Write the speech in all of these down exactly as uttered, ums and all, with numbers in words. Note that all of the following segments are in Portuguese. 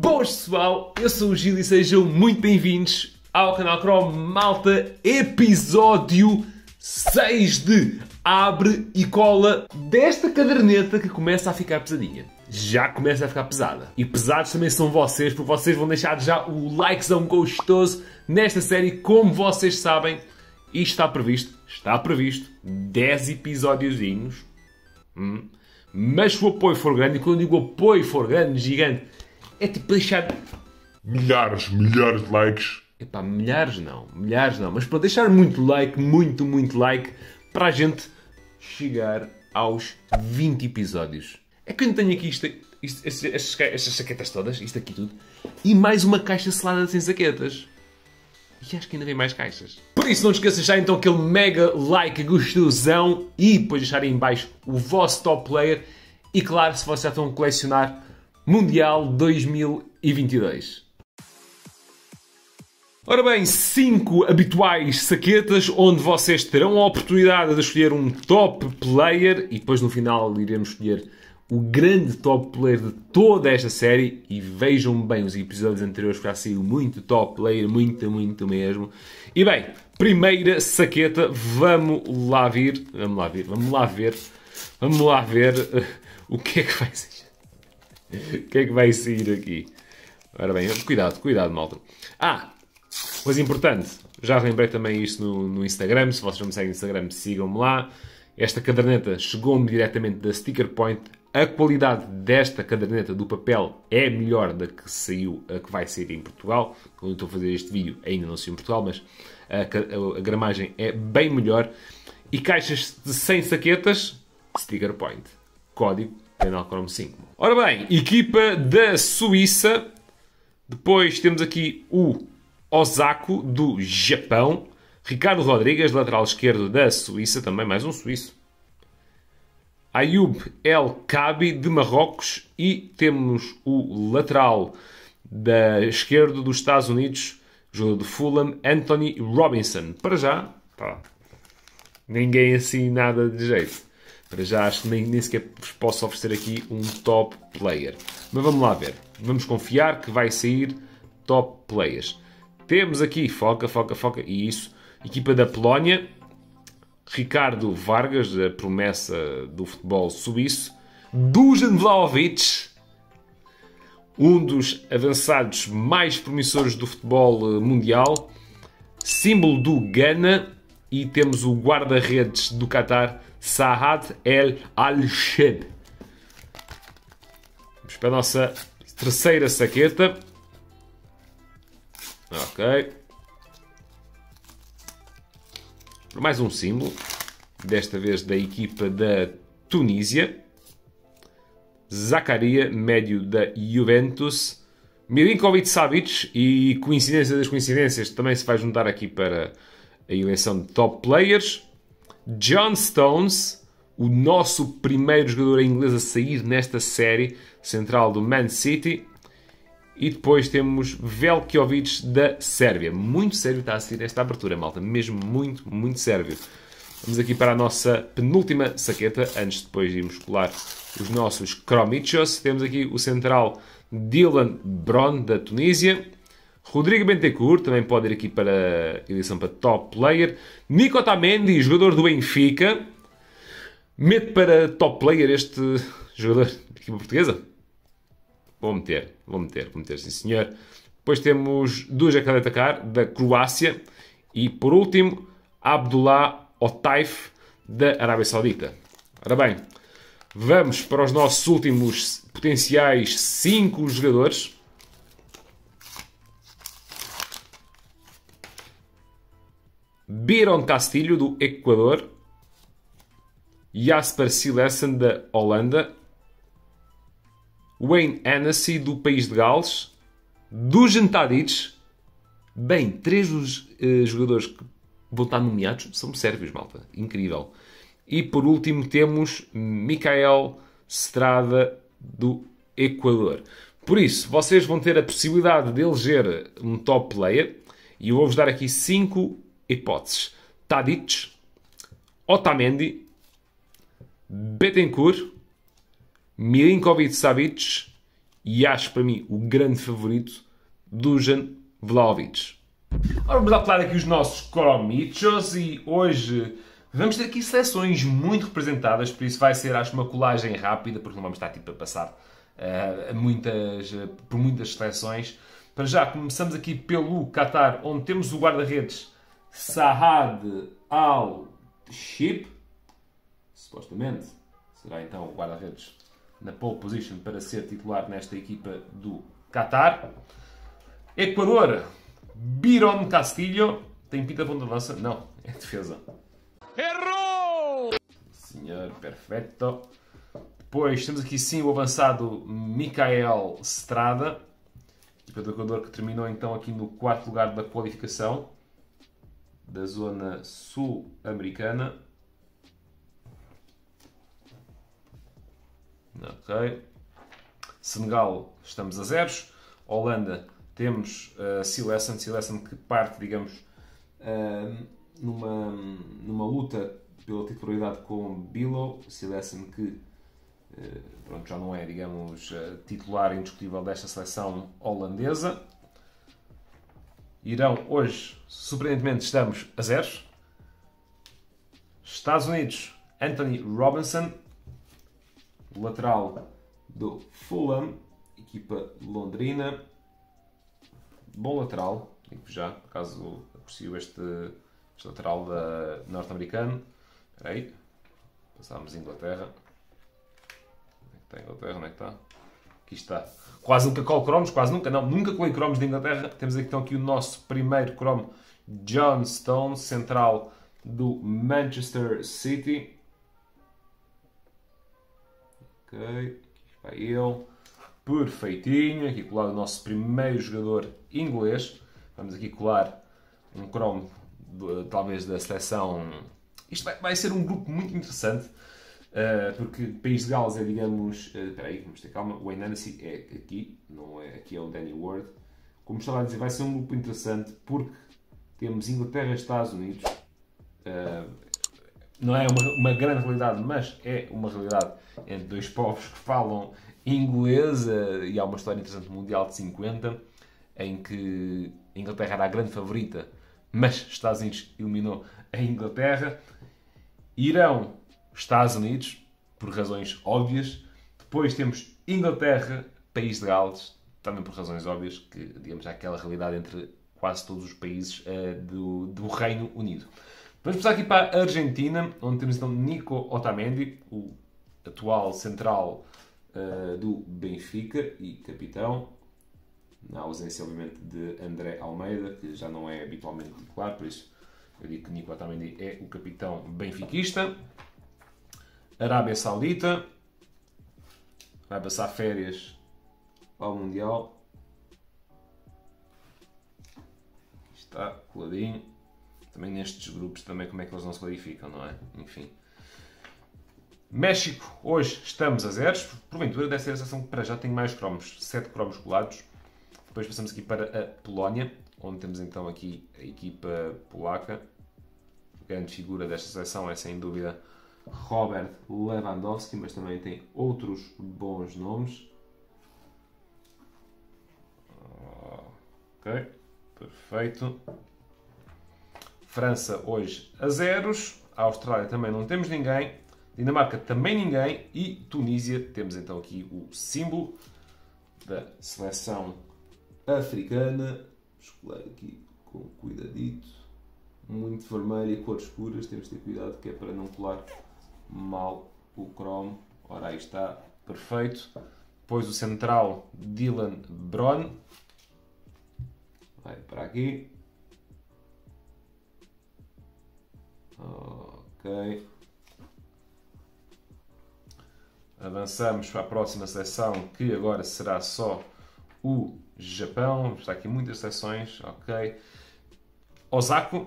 Boas pessoal, eu sou o Gil e sejam muito bem-vindos ao canal Cromalta, episódio seis de Abre e Cola desta caderneta que começa a ficar pesadinha. Já começa a ficar pesada. E pesados também são vocês, porque vocês vão deixar já o likezão gostoso nesta série, como vocês sabem. E está previsto, está previsto, dez episódiozinhos. Hum. Mas se o apoio for grande, e quando digo apoio for grande, gigante, é tipo deixar milhares, milhares de likes. Epá, milhares não, milhares não. Mas para deixar muito like, muito, muito like, para a gente chegar aos vinte episódios. É que eu tenho aqui isto, isto, isto, estas, estas saquetas todas, isto aqui tudo, e mais uma caixa selada sem saquetas. E acho que ainda vem mais caixas. Por isso, não esqueçam já então aquele mega like gostosão e depois deixarem em baixo o vosso top player. E claro, se vocês já estão a colecionar, Mundial dois mil e vinte e dois. Ora bem, cinco habituais saquetas onde vocês terão a oportunidade de escolher um top player e depois no final iremos escolher o grande top player de toda esta série. E vejam bem os episódios anteriores que já saiu muito top player, muito, muito mesmo. E bem, primeira saqueta, vamos lá vir, vamos lá vir, vamos lá ver, vamos lá ver uh, o que é que vai ser. O que é que vai sair aqui? Ora bem, cuidado, cuidado, malta. Ah, coisa importante. Já lembrei também isto no, no Instagram. Se vocês não me seguem no Instagram, sigam-me lá. Esta caderneta chegou-me diretamente da StickerPoint. A qualidade desta caderneta do papel é melhor da que saiu, a que vai sair em Portugal. Quando eu estou a fazer este vídeo, ainda não saiu em Portugal, mas a, a, a gramagem é bem melhor. E caixas de cem saquetas, StickerPoint. Código canal cromo cinco. Ora bem, equipa da Suíça. Depois temos aqui o Osako, do Japão. Ricardo Rodrigues, lateral esquerdo da Suíça. Também mais um suíço. Ayoub El Kaabi, de Marrocos. E temos o lateral da esquerdo dos Estados Unidos, jogador de Fulham, Antonee Robinson. Para já, pá, ninguém assim nada de jeito. Para já acho que nem, nem sequer vos posso oferecer aqui um top player. Mas vamos lá ver. Vamos confiar que vai sair top players. Temos aqui, foca, foca, foca, e isso. Equipa da Polónia. Ricardo Vargas, a promessa do futebol suíço. Dušan Vlahović. Um dos avançados mais promissores do futebol mundial. Símbolo do Ghana. E temos o guarda-redes do Qatar, Saad Al-Sheeb. Vamos para a nossa terceira saqueta. Ok. Mais um símbolo. Desta vez da equipa da Tunísia. Zakaria, médio da Juventus. Milinkovic-Savic. E coincidência das coincidências, também se vai juntar aqui para a eleição de top players. John Stones, o nosso primeiro jogador inglês a sair nesta série, central do Man City. E depois temos Velkovic da Sérvia. Muito sério está a sair esta abertura, malta. Mesmo muito, muito sério. Vamos aqui para a nossa penúltima saqueta, antes de depois irmos colar os nossos cromichos. Temos aqui o central Dylan Bronn, da Tunísia. Rodrigo Bentancur, também pode ir aqui para eleição para top player. Nico Otamendi, jogador do Benfica. Mete para top player este jogador da equipa portuguesa? Vou meter, vou meter, vou meter, sim senhor. Depois temos Duje Ćaleta-Car, da Croácia. E por último, Abdullah Otayf, da Arábia Saudita. Ora bem, vamos para os nossos últimos potenciais cinco jogadores. Byron Castillo, do Equador. Jasper Cillessen, da Holanda. Wayne Hennessy, do País de Gales. Dušan Tadić. Bem, três dos uh, jogadores que vão estar nomeados são sérvios, malta. Incrível. E por último temos Michael Estrada, do Equador. Por isso, vocês vão ter a possibilidade de eleger um top player. E eu vou-vos dar aqui cinco hipóteses: Tadić, Otamendi, Bentancur, Milinkovic-Savic e acho para mim o grande favorito, Dušan Vlahović. Ora, vamos apelar aqui os nossos cromichos e hoje vamos ter aqui seleções muito representadas, por isso vai ser, acho, uma colagem rápida, porque não vamos estar tipo a passar uh, muitas, uh, por muitas seleções. Para já, começamos aqui pelo Qatar, onde temos o guarda-redes Saad Al-Sheeb, supostamente será então o guarda-redes na pole position para ser titular nesta equipa do Qatar. Equador, Byron Castillo, tem pinta de ponta de lança? Não, é defesa. Errou! Senhor, perfeito. Depois temos aqui sim o avançado Michael Estrada, equipa do Equador, que terminou então aqui no quarto lugar da qualificação da zona sul-americana. Ok. Senegal, estamos a zeros. Holanda, temos uh, Cillessen, Cillessen que parte, digamos, uh, numa, numa luta pela titularidade com Bilo. Cillessen que uh, pronto, já não é, digamos, uh, titular indiscutível desta seleção holandesa. Irão, hoje, surpreendentemente, estamos a zeros. Estados Unidos, Antonee Robinson, lateral do Fulham, equipa londrina. Bom lateral, digo já, caso aprecio este, este lateral norte-americano. Espera aí, passámos Inglaterra. Onde é que está a Inglaterra? Onde é que está? Aqui está. Quase nunca colo cromos, quase nunca, não, nunca colei cromos de Inglaterra. Temos aqui, então, aqui o nosso primeiro cromo, John Stones, central do Manchester City. Ok, aqui vai ele. Perfeitinho, aqui colado o nosso primeiro jogador inglês. Vamos aqui colar um cromo, de, talvez da seleção. Isto vai, vai ser um grupo muito interessante, uh, porque País de Gales é, digamos. Uh, espera aí, vamos ter calma. O Wayne Hennessy é aqui, não é, aqui é o Danny Ward. Como estava a dizer, vai ser um grupo interessante porque temos Inglaterra e Estados Unidos. Uh, não é uma, uma grande realidade, mas é uma realidade entre dois povos que falam inglês, e há uma história interessante do Mundial de cinquenta, em que a Inglaterra era a grande favorita, mas Estados Unidos eliminou a Inglaterra. Irão, Estados Unidos, por razões óbvias. Depois temos Inglaterra, País de Gales, também por razões óbvias, que, digamos, há aquela realidade entre quase todos os países uh, do, do Reino Unido. Vamos passar aqui para a Argentina, onde temos então Nico Otamendi, o atual central Uh, do Benfica e capitão, na ausência, obviamente, de André Almeida, que já não é habitualmente titular, por isso eu digo que Nico Otamendi é o capitão benfiquista. Arábia Saudita, vai passar férias ao Mundial. Aqui está, coladinho. Também nestes grupos, também como é que eles não se qualificam, não é? Enfim. México, hoje estamos a zeros. Porventura deve ser a seleção que para já tem mais cromos, sete cromos colados. Depois passamos aqui para a Polónia, onde temos então aqui a equipa polaca. A grande figura desta seleção é sem dúvida Robert Lewandowski, mas também tem outros bons nomes. Ok, perfeito. França, hoje a zeros. A Austrália também não temos ninguém. Dinamarca também ninguém, e Tunísia, temos então aqui o símbolo da seleção africana. Vamos colar aqui com cuidadito, muito vermelho e cores escuras, temos de ter cuidado que é para não colar mal o cromo. Ora, aí está, perfeito. Depois o central Dylan Bronn, vai para aqui, ok. Avançamos para a próxima seleção, que agora será só o Japão. Está aqui muitas seleções, ok. Osako,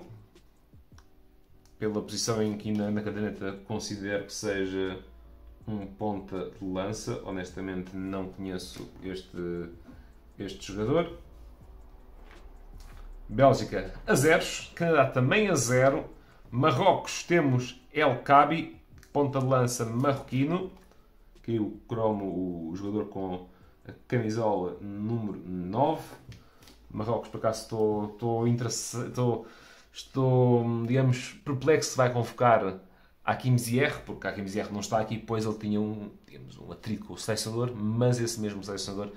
pela posição em que na, na caderneta considero que seja um ponta de lança. Honestamente não conheço este, este jogador. Bélgica a zeros, Canadá também a zero. Marrocos, temos El Kaabi, ponta de lança marroquino. Aqui o cromo, o jogador com camisola número nove. Marrocos, por acaso, estou, estou, estou, estou digamos, perplexo se vai convocar Hakim Ziyech, porque Hakim Ziyech não está aqui, pois ele tinha um, digamos, um atrito com o selecionador, mas esse mesmo selecionador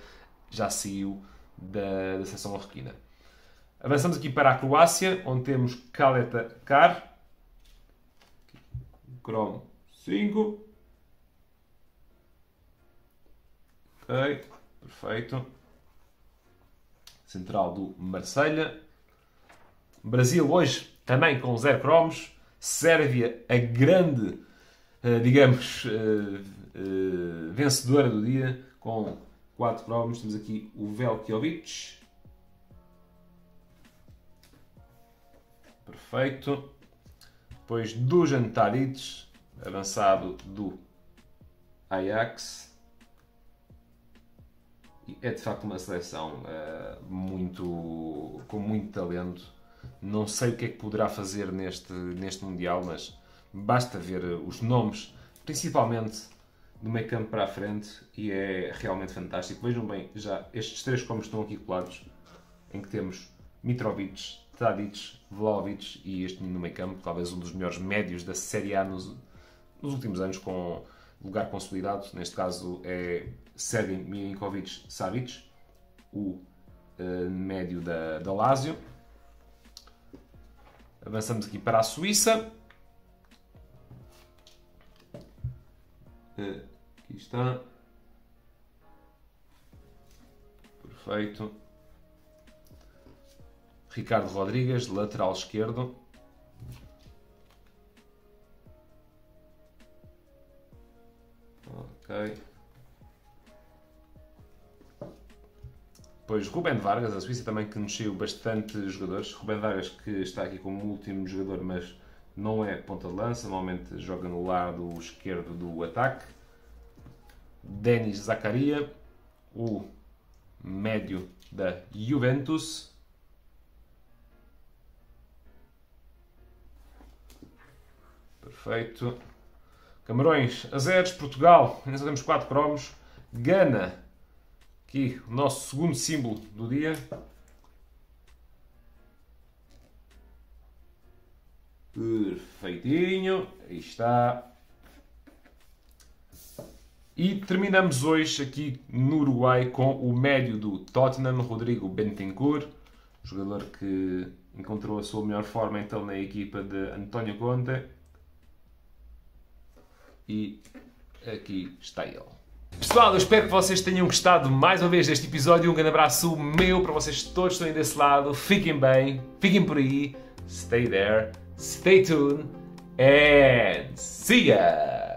já saiu da, da seleção marroquina. Avançamos aqui para a Croácia, onde temos Ćaleta-Car, Chrome cinco. Ok, perfeito. Central do Marselha. Brasil hoje também com zero cromos. Sérvia, a grande, digamos, vencedora do dia, com quatro cromos. Temos aqui o Velkovic. Perfeito. Depois Dušan Tadić, avançado do Ajax. É de facto uma seleção uh, muito, com muito talento. Não sei o que é que poderá fazer neste, neste Mundial, mas basta ver os nomes, principalmente do meio campo para a frente, e é realmente fantástico. Vejam bem, já estes três como estão aqui colados, em que temos Mitrovic, Tadic, Vlahovic e este no meio campo, talvez um dos melhores médios da Série A nos, nos últimos anos, com lugar consolidado, neste caso é Sergio Milinkovic-Savic, o uh, médio da, da Lazio. Avançamos aqui para a Suíça. Uh, aqui está. Perfeito. Ricardo Rodrigues, lateral esquerdo. Okay. Depois Rubén Vargas, a Suíça também que nos saiu bastante jogadores. Rubén Vargas que está aqui como último jogador, mas não é ponta de lança, normalmente joga no lado esquerdo do ataque. Denis Zakaria, o médio da Juventus. Perfeito. Camarões a zeros, Portugal, ainda só temos quatro cromos. Gana, aqui o nosso segundo símbolo do dia. Perfeitinho, aí está. E terminamos hoje aqui no Uruguai com o médio do Tottenham, Rodrigo Bentancur, jogador que encontrou a sua melhor forma então na equipa de Antonio Conte. E aqui está ele. Pessoal, eu espero que vocês tenham gostado mais uma vez deste episódio. Um grande abraço meu para vocês todos que estão aí desse lado. Fiquem bem, fiquem por aí. Stay there, stay tuned and see ya!